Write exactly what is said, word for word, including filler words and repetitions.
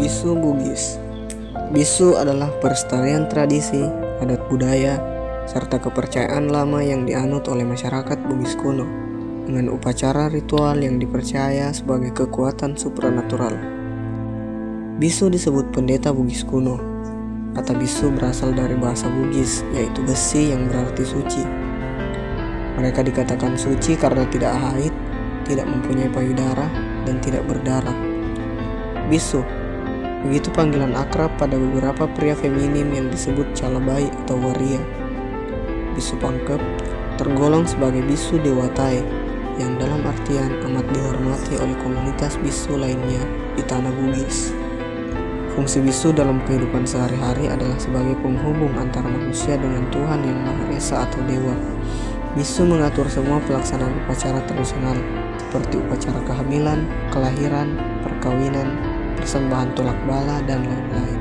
Bissu Bugis. Bissu adalah pelestarian tradisi, adat budaya, serta kepercayaan lama yang dianut oleh masyarakat Bugis kuno dengan upacara ritual yang dipercaya sebagai kekuatan supranatural. Bissu disebut pendeta Bugis kuno. Kata Bissu berasal dari bahasa Bugis, yaitu besi yang berarti suci. Mereka dikatakan suci karena tidak haid, tidak mempunyai payudara, dan tidak berdarah. Bissu, begitu panggilan akrab pada beberapa pria feminim yang disebut Calabai atau Waria. Bissu Pangkep tergolong sebagai Bissu Dewatai yang dalam artian amat dihormati oleh komunitas Bissu lainnya di Tanah Bugis. Fungsi Bissu dalam kehidupan sehari-hari adalah sebagai penghubung antara manusia dengan Tuhan yang Maha Esa atau Dewa. Bissu mengatur semua pelaksanaan upacara tradisional seperti upacara kehamilan, kelahiran, perkawinan, persembahan tolak bala, dan lain-lain.